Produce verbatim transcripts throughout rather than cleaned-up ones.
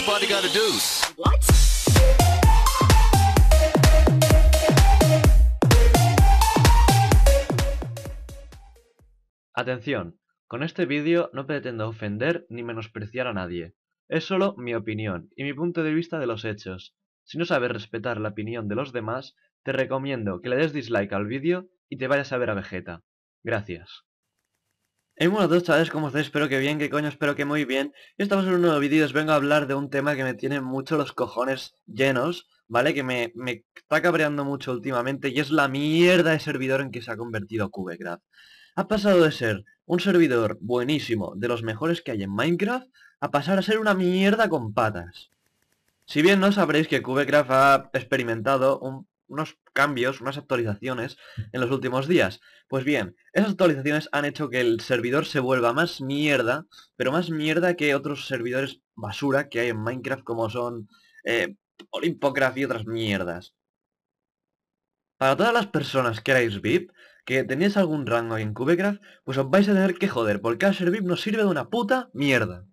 Which body got a deuce? What? Atención, con este vídeo no pretendo ofender ni menospreciar a nadie. Es solo mi opinión y mi punto de vista de los hechos. Si no sabes respetar la opinión de los demás, te recomiendo que le des dislike al vídeo y te vayas a ver a Vegetta. Gracias. Hey, buenas noches, chavales, ¿cómo estáis? Espero que bien, que coño, espero que muy bien. Estamos en un nuevo vídeo y os vengo a hablar de un tema que me tiene mucho los cojones llenos, ¿vale? Que me, me está cabreando mucho últimamente y es la mierda de servidor en que se ha convertido Cubecraft. Ha pasado de ser un servidor buenísimo, de los mejores que hay en Minecraft, a pasar a ser una mierda con patas. Si bien no sabréis que Cubecraft ha experimentado un... unos cambios, unas actualizaciones en los últimos días. Pues bien, esas actualizaciones han hecho que el servidor se vuelva más mierda, pero más mierda que otros servidores basura que hay en Minecraft como son eh, OlimpoCraft y otras mierdas. Para todas las personas que erais V I P, que teníais algún rango ahí en Cubecraft, pues os vais a tener que joder, porque cada ser V I P nos sirve de una puta mierda.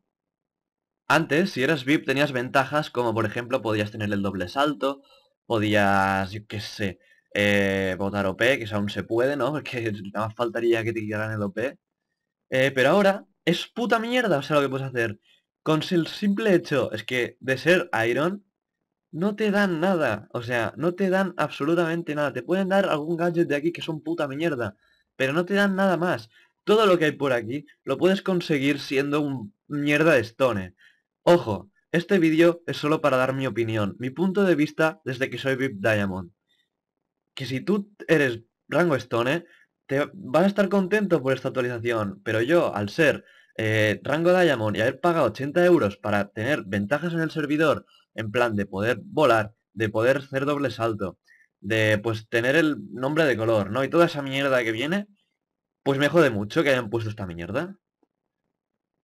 Antes, si eras V I P tenías ventajas como por ejemplo podías tener el doble salto, podías, yo qué sé, eh, votar O P, que aún se puede, ¿no? Porque nada más faltaría que te quitaran el O P. Eh, pero ahora es puta mierda, o sea, lo que puedes hacer. Con el simple hecho es que de ser Iron, no te dan nada. O sea, no te dan absolutamente nada. Te pueden dar algún gadget de aquí que son puta mierda, pero no te dan nada más. Todo lo que hay por aquí lo puedes conseguir siendo un mierda de Stone. Ojo. Este vídeo es solo para dar mi opinión, mi punto de vista desde que soy V I P Diamond. Que si tú eres rango Stone, te vas a estar contento por esta actualización. Pero yo, al ser eh, rango Diamond y haber pagado ochenta euros para tener ventajas en el servidor, en plan de poder volar, de poder hacer doble salto, de pues tener el nombre de color, ¿no? Y toda esa mierda que viene, pues me jode mucho que hayan puesto esta mierda.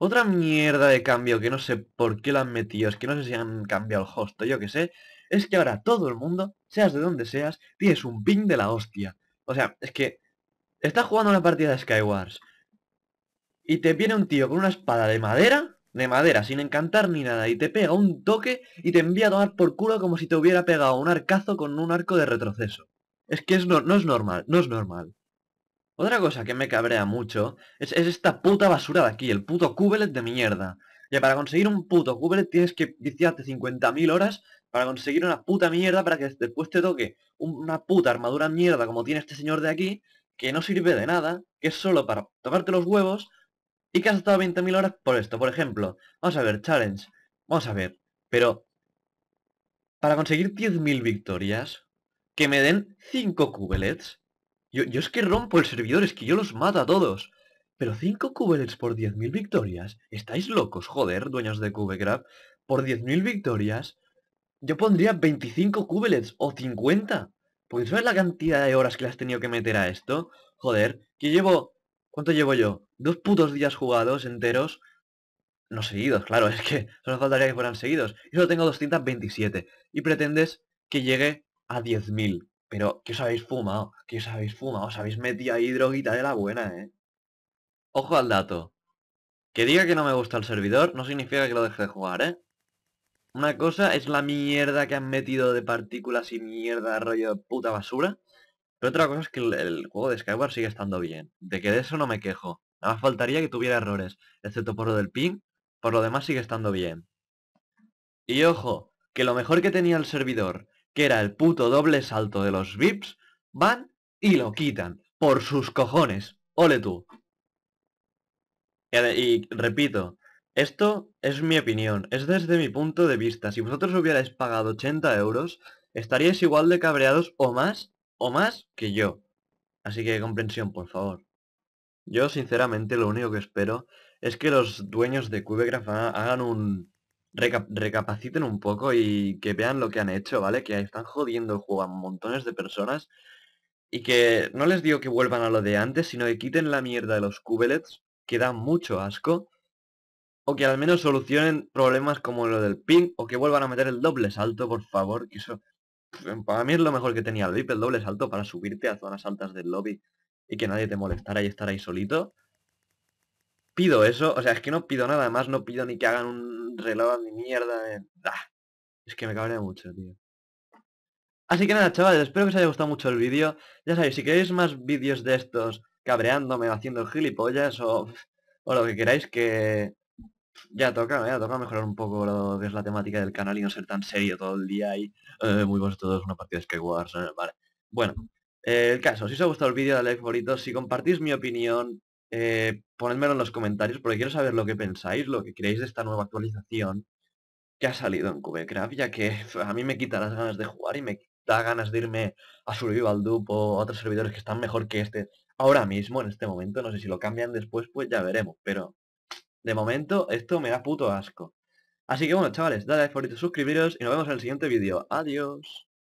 Otra mierda de cambio que no sé por qué la han metido, es que no sé si han cambiado el host o yo que sé, es que ahora todo el mundo, seas de donde seas, tienes un ping de la hostia. O sea, es que estás jugando una partida de Skywars y te viene un tío con una espada de madera, de madera, sin encantar ni nada, y te pega un toque y te envía a tomar por culo como si te hubiera pegado un arcazo con un arco de retroceso. Es que es no, no es normal, no es normal. Otra cosa que me cabrea mucho es, es esta puta basura de aquí, el puto cubelet de mierda. Ya para conseguir un puto cubelet tienes que viciarte cincuenta mil horas para conseguir una puta mierda para que después te toque una puta armadura mierda como tiene este señor de aquí, que no sirve de nada, que es solo para tocarte los huevos y que has estado veinte mil horas por esto. Por ejemplo, vamos a ver, challenge, vamos a ver, pero para conseguir diez mil victorias, que me den cinco cubelets... Yo, yo es que rompo el servidor, es que yo los mato a todos. Pero cinco cubelets por diez mil victorias. ¿Estáis locos? Joder, dueños de Cubecraft. Por diez mil victorias. Yo pondría veinticinco cubelets o cincuenta. Porque ¿sabes la cantidad de horas que le has tenido que meter a esto? Joder, que llevo... ¿Cuánto llevo yo? Dos putos días jugados enteros. No seguidos, claro, es que solo faltaría que fueran seguidos. Y solo tengo doscientos veintisiete. Y pretendes que llegue a diez mil. Pero, ¿qué os habéis fumado? ¿Qué os habéis fumado? Os habéis metido ahí droguita de la buena, ¿eh? Ojo al dato. Que diga que no me gusta el servidor no significa que lo deje de jugar, ¿eh? Una cosa es la mierda que han metido de partículas y mierda, rollo de puta basura. Pero otra cosa es que el, el juego de Skywars sigue estando bien. De que de eso no me quejo. Nada más faltaría que tuviera errores. Excepto por lo del ping. Por lo demás sigue estando bien. Y ojo, que lo mejor que tenía el servidor... que era el puto doble salto de los V I Ps, van y lo quitan. Por sus cojones. Ole tú. Y, y repito, esto es mi opinión. Es desde mi punto de vista. Si vosotros hubierais pagado ochenta euros, estaríais igual de cabreados o más, o más que yo. Así que comprensión, por favor. Yo, sinceramente, lo único que espero es que los dueños de Cubecraft hagan un... Recap recapaciten un poco y que vean lo que han hecho, ¿vale? Que están jodiendo el juego a montones de personas y que no les digo que vuelvan a lo de antes, sino que quiten la mierda de los cubelets, que dan mucho asco, o que al menos solucionen problemas como lo del ping, o que vuelvan a meter el doble salto, por favor, que eso para mí es lo mejor que tenía el V I P, el doble salto para subirte a zonas altas del lobby y que nadie te molestara y estar ahí solito. Pido eso, o sea, es que no pido nada más, no pido ni que hagan un relojes de mierda de... Ah, es que me cabrea mucho, tío. Así que nada, chavales, espero que os haya gustado mucho el vídeo. Ya sabéis, si queréis más vídeos de estos cabreándome o haciendo gilipollas o, o lo que queráis, que ya toca, ya toca mejorar un poco lo que es la temática del canal y no ser tan serio todo el día y eh, muy buenos todos, una partida de Skywars, eh, vale. Bueno, eh, el caso, si os ha gustado el vídeo, dale like favorito, si compartís mi opinión, eh, ponedmelo en los comentarios porque quiero saber lo que pensáis, lo que creéis de esta nueva actualización que ha salido en Cubecraft, ya que a mí me quita las ganas de jugar y me da ganas de irme a Survival Dupo o a otros servidores que están mejor que este ahora mismo, en este momento. No sé si lo cambian después, pues ya veremos, pero de momento esto me da puto asco. Así que bueno, chavales, dadle like favorito, suscribiros y nos vemos en el siguiente vídeo. Adiós.